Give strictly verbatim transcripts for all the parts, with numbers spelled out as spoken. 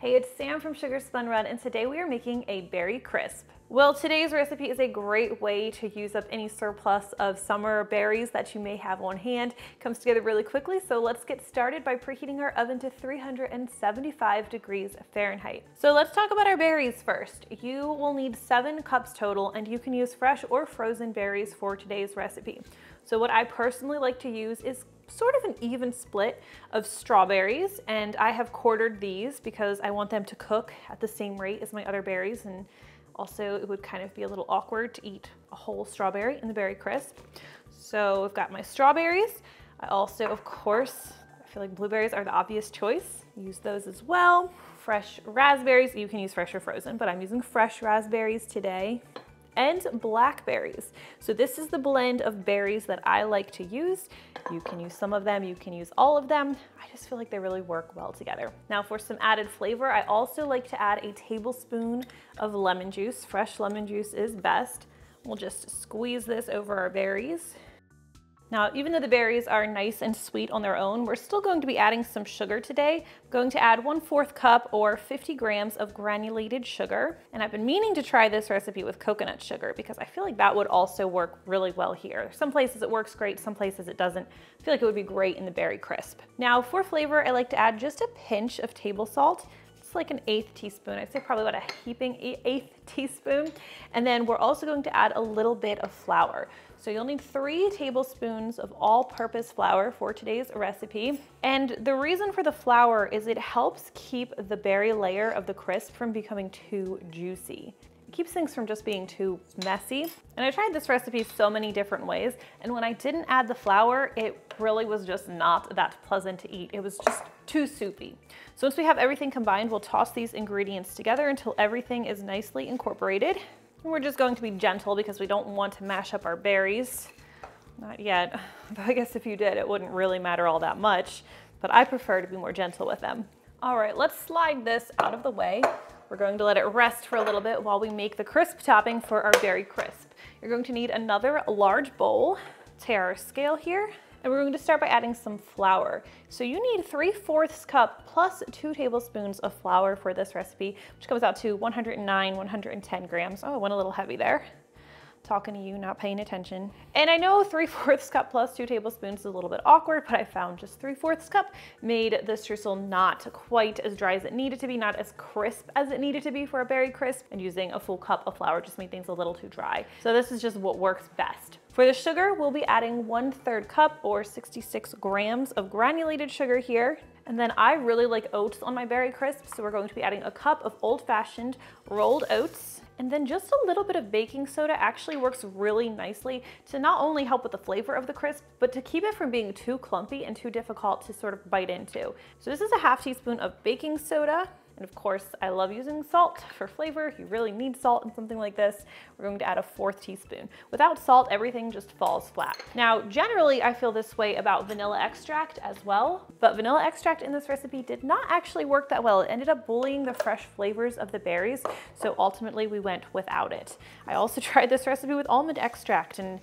Hey, it's Sam from Sugar Spun Run, and today we are making a berry crisp. Well, today's recipe is a great way to use up any surplus of summer berries that you may have on hand. It comes together really quickly, so let's get started by preheating our oven to three hundred seventy-five degrees Fahrenheit. So let's talk about our berries first. You will need seven cups total, and you can use fresh or frozen berries for today's recipe. So what I personally like to use is sort of an even split of strawberries, and I have quartered these because I want them to cook at the same rate as my other berries, and also it would kind of be a little awkward to eat a whole strawberry in the berry crisp. So I've got my strawberries. I also, of course, I feel like blueberries are the obvious choice. Use those as well. Fresh raspberries, you can use fresh or frozen, but I'm using fresh raspberries today. And blackberries. So this is the blend of berries that I like to use. You can use some of them, you can use all of them. I just feel like they really work well together. Now for some added flavor, I also like to add a tablespoon of lemon juice. Fresh lemon juice is best. We'll just squeeze this over our berries. Now, even though the berries are nice and sweet on their own, we're still going to be adding some sugar today. I'm going to add one fourth cup or fifty grams of granulated sugar. And I've been meaning to try this recipe with coconut sugar because I feel like that would also work really well here. Some places it works great, some places it doesn't. I feel like it would be great in the berry crisp. Now, for flavor, I like to add just a pinch of table salt. Like an eighth teaspoon. I'd say probably about a heaping eighth teaspoon. And then we're also going to add a little bit of flour. So you'll need three tablespoons of all-purpose flour for today's recipe. And the reason for the flour is it helps keep the berry layer of the crisp from becoming too juicy. It keeps things from just being too messy. And I tried this recipe so many different ways, and when I didn't add the flour, it really was just not that pleasant to eat. It was just too soupy. So once we have everything combined, we'll toss these ingredients together until everything is nicely incorporated. And we're just going to be gentle because we don't want to mash up our berries. Not yet, though I guess if you did, it wouldn't really matter all that much, but I prefer to be more gentle with them. All right, let's slide this out of the way. We're going to let it rest for a little bit while we make the crisp topping for our berry crisp. You're going to need another large bowl. Tear our scale here, and we're going to start by adding some flour. So you need three fourths cup plus two tablespoons of flour for this recipe, which comes out to one hundred nine, one hundred ten grams. Oh, I went a little heavy there. Talking to you, not paying attention. And I know three fourths cup plus two tablespoons is a little bit awkward, but I found just three fourths cup made this streusel not quite as dry as it needed to be, not as crisp as it needed to be for a berry crisp, and using a full cup of flour just made things a little too dry. So this is just what works best. For the sugar, we'll be adding one third cup or sixty-six grams of granulated sugar here. And then I really like oats on my berry crisp, so we're going to be adding a cup of old-fashioned rolled oats. And then just a little bit of baking soda actually works really nicely to not only help with the flavor of the crisp, but to keep it from being too clumpy and too difficult to sort of bite into. So this is a half teaspoon of baking soda. And of course, I love using salt for flavor. You really need salt in something like this. We're going to add a fourth teaspoon. Without salt, everything just falls flat. Now, generally, I feel this way about vanilla extract as well, but vanilla extract in this recipe did not actually work that well. It ended up bullying the fresh flavors of the berries, so ultimately we went without it. I also tried this recipe with almond extract, and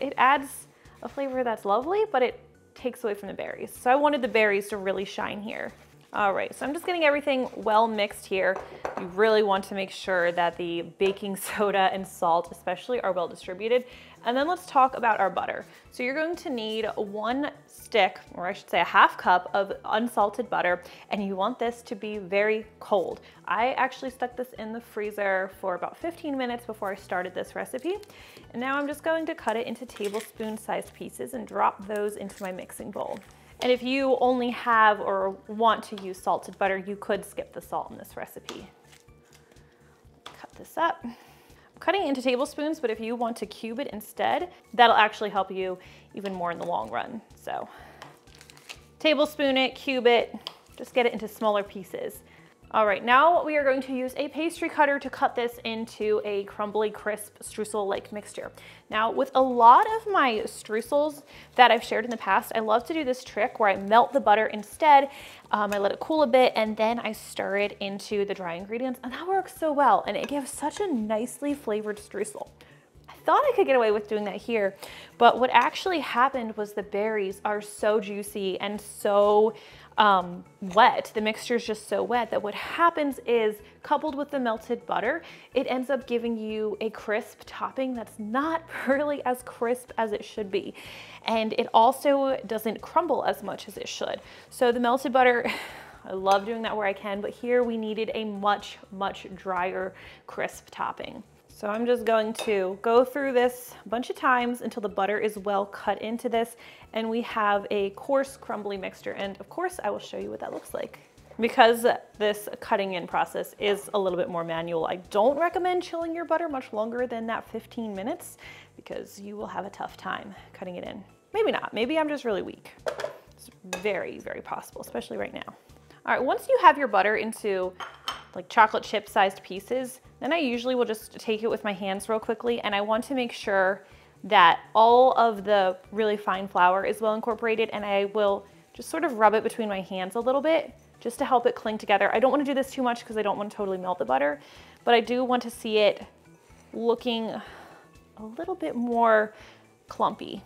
it adds a flavor that's lovely, but it takes away from the berries. So I wanted the berries to really shine here. All right, so I'm just getting everything well mixed here. You really want to make sure that the baking soda and salt especially are well distributed. And then let's talk about our butter. So you're going to need one stick, or I should say a half cup of unsalted butter, and you want this to be very cold. I actually stuck this in the freezer for about fifteen minutes before I started this recipe. And now I'm just going to cut it into tablespoon-sized pieces and drop those into my mixing bowl. And if you only have or want to use salted butter, you could skip the salt in this recipe. Cut this up. I'm cutting it into tablespoons, but if you want to cube it instead, that'll actually help you even more in the long run. So tablespoon it, cube it, just get it into smaller pieces. All right, now we are going to use a pastry cutter to cut this into a crumbly, crisp, streusel-like mixture. Now, with a lot of my streusels that I've shared in the past, I love to do this trick where I melt the butter instead. Um, I let it cool a bit, and then I stir it into the dry ingredients, and that works so well, and it gives such a nicely flavored streusel. I thought I could get away with doing that here, but what actually happened was the berries are so juicy and so um, wet. The mixture is just so wet that what happens is, coupled with the melted butter, it ends up giving you a crisp topping that's not really as crisp as it should be. And it also doesn't crumble as much as it should. So the melted butter, I love doing that where I can, but here we needed a much, much drier, crisp topping. So I'm just going to go through this a bunch of times until the butter is well cut into this and we have a coarse crumbly mixture. And of course I will show you what that looks like. Because this cutting in process is a little bit more manual, I don't recommend chilling your butter much longer than that fifteen minutes because you will have a tough time cutting it in. Maybe not, maybe I'm just really weak. It's very, very possible, especially right now. All right, once you have your butter into like chocolate chip sized pieces, then I usually will just take it with my hands real quickly, and I want to make sure that all of the really fine flour is well incorporated, and I will just sort of rub it between my hands a little bit just to help it cling together. I don't want to do this too much because I don't want to totally melt the butter, but I do want to see it looking a little bit more clumpy.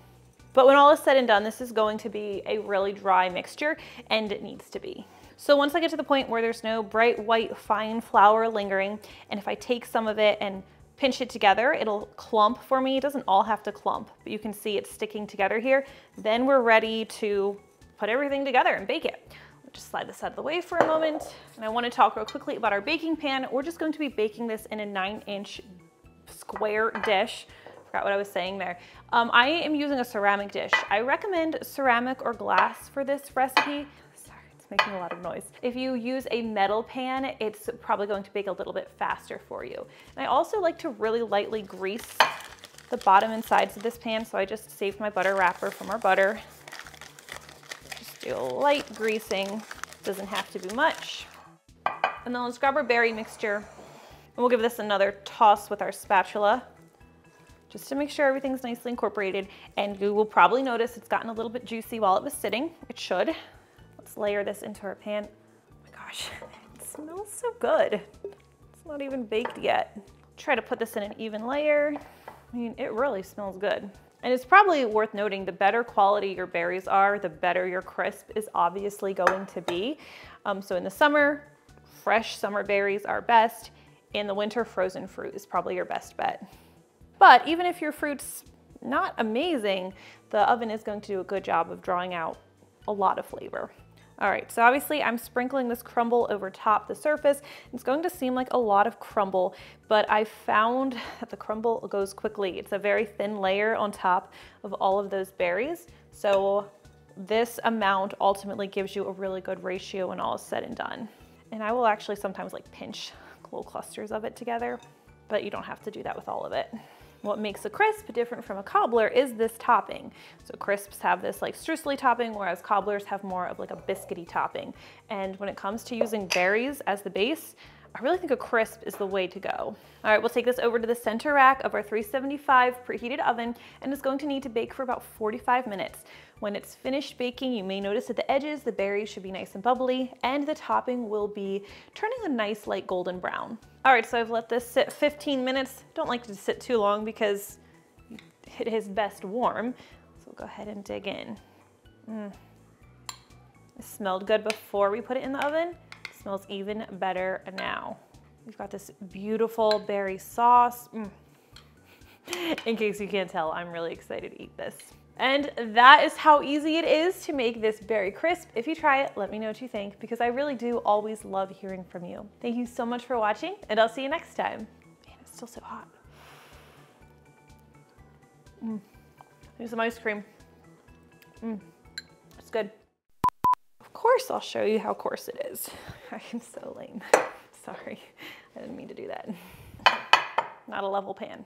But when all is said and done, this is going to be a really dry mixture, and it needs to be. So once I get to the point where there's no bright white fine flour lingering, and if I take some of it and pinch it together, it'll clump for me. It doesn't all have to clump, but you can see it's sticking together here. Then we're ready to put everything together and bake it. I'll just slide this out of the way for a moment. And I want to talk real quickly about our baking pan. We're just going to be baking this in a nine inch square dish. Forgot what I was saying there. Um, I am using a ceramic dish. I recommend ceramic or glass for this recipe. Making a lot of noise. If you use a metal pan, it's probably going to bake a little bit faster for you. And I also like to really lightly grease the bottom and sides of this pan, so I just saved my butter wrapper from our butter. Just do a light greasing, doesn't have to be much. And then let's grab our berry mixture, and we'll give this another toss with our spatula, just to make sure everything's nicely incorporated. And you will probably notice it's gotten a little bit juicy while it was sitting. It should. Let's layer this into our pan. Oh my gosh, it smells so good. It's not even baked yet. Try to put this in an even layer. I mean, it really smells good. And it's probably worth noting, the better quality your berries are, the better your crisp is obviously going to be. Um, so in the summer, fresh summer berries are best. In the winter, frozen fruit is probably your best bet. But even if your fruit's not amazing, the oven is going to do a good job of drawing out a lot of flavor. All right, so obviously I'm sprinkling this crumble over top the surface. It's going to seem like a lot of crumble, but I found that the crumble goes quickly. It's a very thin layer on top of all of those berries. So this amount ultimately gives you a really good ratio when all is said and done. And I will actually sometimes like pinch little clusters of it together, but you don't have to do that with all of it. What makes a crisp different from a cobbler is this topping. So crisps have this like streusel topping, whereas cobblers have more of like a biscuity topping. And when it comes to using berries as the base, I really think a crisp is the way to go. All right, we'll take this over to the center rack of our three seventy-five preheated oven, and it's going to need to bake for about forty-five minutes. When it's finished baking, you may notice at the edges, the berries should be nice and bubbly, and the topping will be turning a nice light golden brown. All right, so I've let this sit fifteen minutes. Don't like to sit too long because it is best warm. So we'll go ahead and dig in. Mm. It smelled good before we put it in the oven. It smells even better now. We've got this beautiful berry sauce. Mm. In case you can't tell, I'm really excited to eat this. And that is how easy it is to make this berry crisp. If you try it, let me know what you think, because I really do always love hearing from you. Thank you so much for watching, and I'll see you next time. Man, it's still so hot. Mm. Here's some ice cream. Mm. It's good. Of course, I'll show you how coarse it is. I am so lame. Sorry, I didn't mean to do that. Not a level pan.